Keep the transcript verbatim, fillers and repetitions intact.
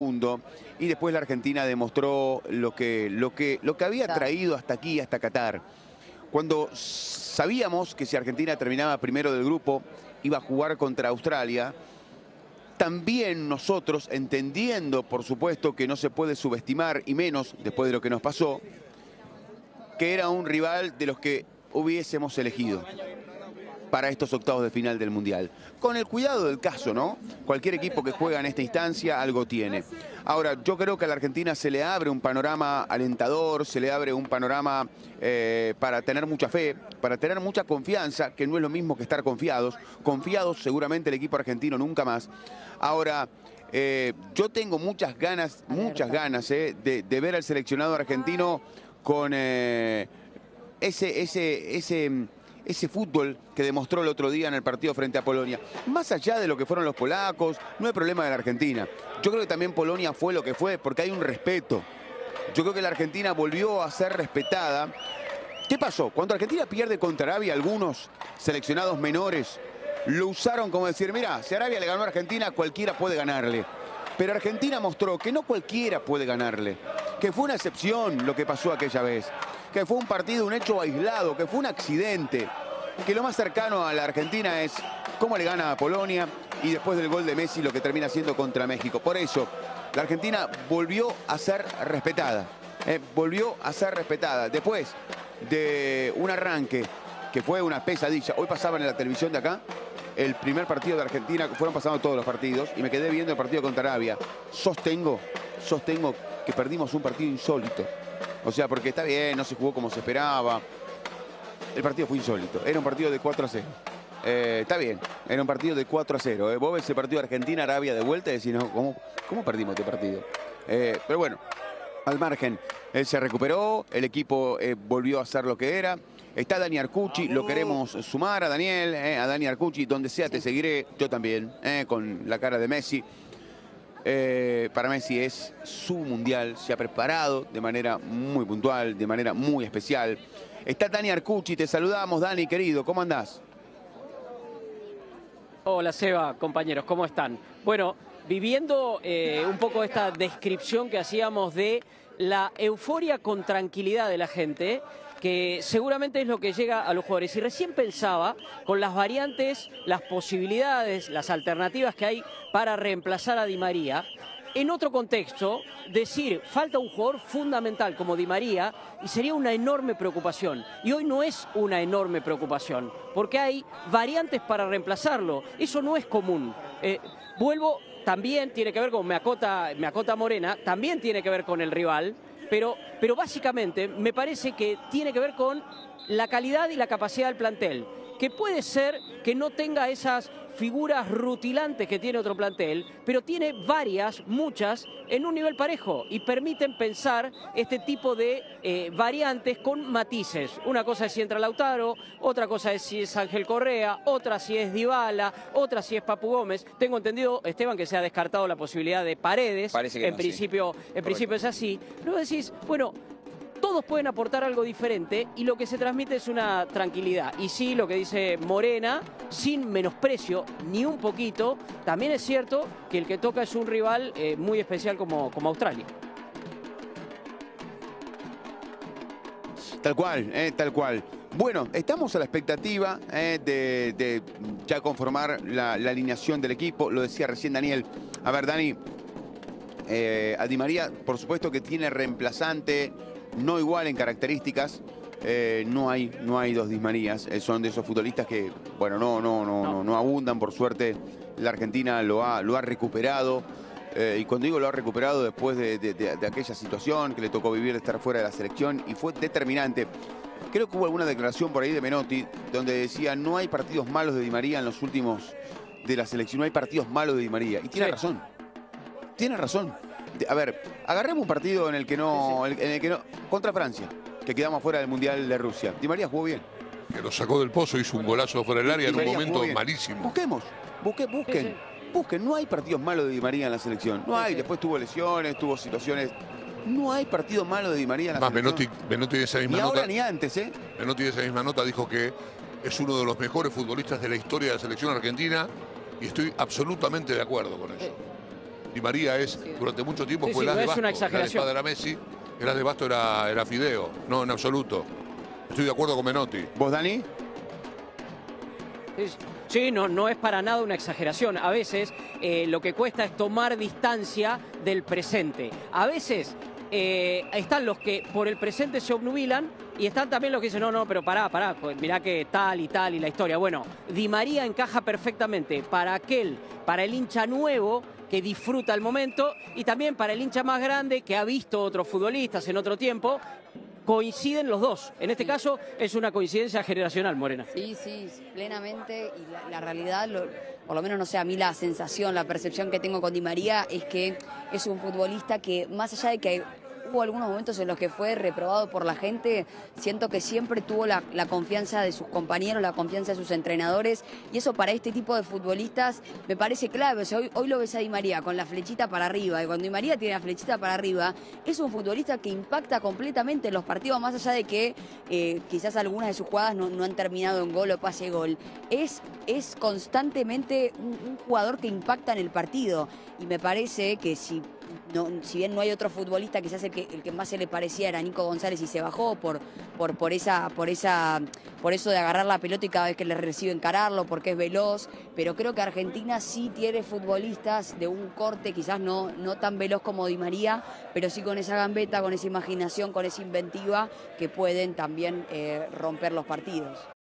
Mundo. Y después la Argentina demostró lo que, lo que, lo que había traído hasta aquí, hasta Qatar. Cuando sabíamos que si Argentina terminaba primero del grupo, iba a jugar contra Australia, también nosotros, entendiendo, por supuesto, que no se puede subestimar, y menos después de lo que nos pasó, que era un rival de los que hubiésemos elegido para estos octavos de final del Mundial. Con el cuidado del caso, ¿no? Cualquier equipo que juega en esta instancia algo tiene. Ahora, yo creo que a la Argentina se le abre un panorama alentador, se le abre un panorama eh, para tener mucha fe, para tener mucha confianza, que no es lo mismo que estar confiados. Confiados seguramente el equipo argentino nunca más. Ahora, eh, yo tengo muchas ganas, muchas ganas eh, de, de ver al seleccionado argentino con eh, ese... ese, ese Ese fútbol que demostró el otro día en el partido frente a Polonia. Más allá de lo que fueron los polacos, no hay problema de la Argentina. Yo creo que también Polonia fue lo que fue porque hay un respeto. Yo creo que la Argentina volvió a ser respetada. ¿Qué pasó? Cuando Argentina pierde contra Arabia, algunos seleccionados menores lo usaron como decir, mira, si Arabia le ganó a Argentina, cualquiera puede ganarle. Pero Argentina mostró que no cualquiera puede ganarle. Que fue una excepción lo que pasó aquella vez. Que fue un partido, un hecho aislado, que fue un accidente, que lo más cercano a la Argentina es cómo le gana a Polonia y después del gol de Messi lo que termina haciendo contra México. Por eso, la Argentina volvió a ser respetada, eh, volvió a ser respetada después de un arranque que fue una pesadilla. Hoy pasaban en la televisión de acá el primer partido de Argentina, fueron pasando todos los partidos y me quedé viendo el partido contra Arabia. Sostengo, sostengo que perdimos un partido insólito. O sea, porque está bien, no se jugó como se esperaba. El partido fue insólito. Era un partido de cuatro a cero. Eh, está bien, era un partido de cuatro a cero. Eh. Vos ves ese partido Argentina-Arabia de vuelta y decís, no, ¿cómo, cómo perdimos este partido? Eh, pero bueno, al margen, él se recuperó, el equipo eh, volvió a ser lo que era. Está Dani Arcucci, lo queremos sumar a Daniel, eh, a Dani Arcucci, donde sea te seguiré, yo también, eh, con la cara de Messi. Eh, para Messi es su mundial, se ha preparado de manera muy puntual, de manera muy especial. Está Dani Arcucci, te saludamos, Dani, querido, ¿cómo andás? Hola, Seba, compañeros, ¿cómo están? Bueno, viviendo eh, un poco esta descripción que hacíamos de la euforia con tranquilidad de la gente, que seguramente es lo que llega a los jugadores. Y recién pensaba, con las variantes, las posibilidades, las alternativas que hay para reemplazar a Di María, en otro contexto, decir, falta un jugador fundamental como Di María, y sería una enorme preocupación. Y hoy no es una enorme preocupación, porque hay variantes para reemplazarlo. Eso no es común. Eh, vuelvo, también tiene que ver con, me acota, me acota Morena, también tiene que ver con el rival, Pero, pero básicamente me parece que tiene que ver con la calidad y la capacidad del plantel, que puede ser que no tenga esas figuras rutilantes que tiene otro plantel, pero tiene varias, muchas, en un nivel parejo y permiten pensar este tipo de eh, variantes con matices. Una cosa es si entra Lautaro, otra cosa es si es Ángel Correa, otra si es Dybala, otra si es Papu Gómez. Tengo entendido, Esteban, que se ha descartado la posibilidad de Paredes. Parece que en no, principio, sí. En principio es así. Pero decís, bueno, todos pueden aportar algo diferente y lo que se transmite es una tranquilidad. Y sí, lo que dice Morena, sin menosprecio, ni un poquito, también es cierto que el que toca es un rival eh, muy especial como, como Australia. Tal cual, eh, tal cual. Bueno, estamos a la expectativa eh, de, de ya conformar la, la alineación del equipo. Lo decía recién Daniel. A ver, Dani, eh, a Di María, por supuesto que tiene reemplazante. No igual en características, eh, no hay no hay dos Di Marías, eh, son de esos futbolistas que, bueno, no no no no, no abundan, por suerte la Argentina lo ha, lo ha recuperado, eh, y cuando digo lo ha recuperado después de, de, de, de aquella situación que le tocó vivir de estar fuera de la selección y fue determinante. Creo que hubo alguna declaración por ahí de Menotti donde decía no hay partidos malos de Di María en los últimos de la selección, no hay partidos malos de Di María, y tiene sí. razón, tiene razón. A ver, agarremos un partido en el que no, en el que no, contra Francia, que quedamos fuera del Mundial de Rusia. Di María jugó bien. Que lo sacó del pozo, hizo un golazo fuera del área en un momento malísimo. Busquemos, busque, busquen, busquen. No hay partidos malos de Di María en la selección. No hay, después tuvo lesiones, tuvo situaciones. No hay partido malo de Di María en la Más, selección. Más, Menotti de esa misma nota. Ni ahora ni antes, ¿eh? Menotti de esa misma nota dijo que es uno de los mejores futbolistas de la historia de la selección argentina y estoy absolutamente de acuerdo con eso. Di María es, durante mucho tiempo sí, fue sí, la no de Basto, una exageración. La de Messi, el as de Basto era, era Fideo, no en absoluto. Estoy de acuerdo con Menotti. ¿Vos, Dani? Sí, no, no es para nada una exageración. A veces eh, lo que cuesta es tomar distancia del presente. A veces eh, están los que por el presente se obnubilan y están también los que dicen, no, no, pero pará, pará, pues mirá que tal y tal y la historia. Bueno, Di María encaja perfectamente para aquel, para el hincha nuevo que disfruta el momento y también para el hincha más grande que ha visto otros futbolistas en otro tiempo. Coinciden los dos. En este sí. caso es una coincidencia generacional, Morena. Sí, sí, plenamente. Y la, la realidad, lo, por lo menos, no sé, a mí la sensación, la percepción que tengo con Di María es que es un futbolista que, más allá de que hubo algunos momentos en los que fue reprobado por la gente, siento que siempre tuvo la, la confianza de sus compañeros, la confianza de sus entrenadores. Y eso para este tipo de futbolistas me parece clave. O sea, hoy, hoy lo ves a Di María con la flechita para arriba. Y cuando Di María tiene la flechita para arriba, es un futbolista que impacta completamente en los partidos. Más allá de que eh, quizás algunas de sus jugadas no, no han terminado en gol o pase gol, es, es constantemente un, un jugador que impacta en el partido. Y me parece que si, no, si bien no hay otro futbolista, quizás el que, el que más se le parecía era Nico González y se bajó por, por, por, esa, por, esa, por eso de agarrar la pelota y cada vez que le recibe encararlo, porque es veloz. Pero creo que Argentina sí tiene futbolistas de un corte quizás no, no tan veloz como Di María, pero sí con esa gambeta, con esa imaginación, con esa inventiva que pueden también eh, romper los partidos.